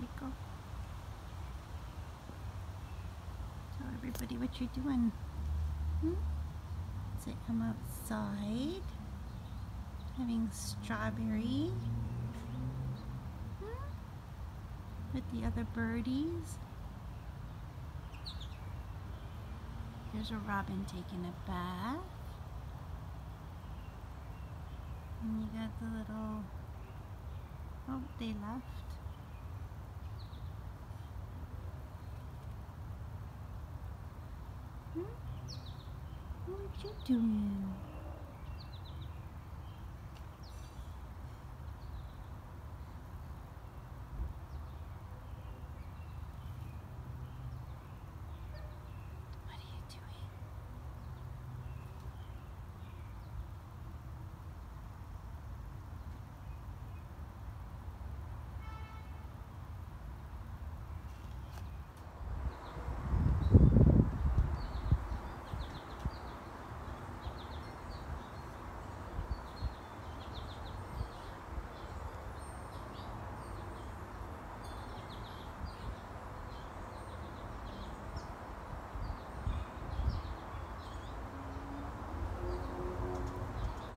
Nico. Tell everybody what you're doing. So I'm outside having strawberry with the other birdies. There's a robin taking a bath. And you got the little, oh, they left. What you doing?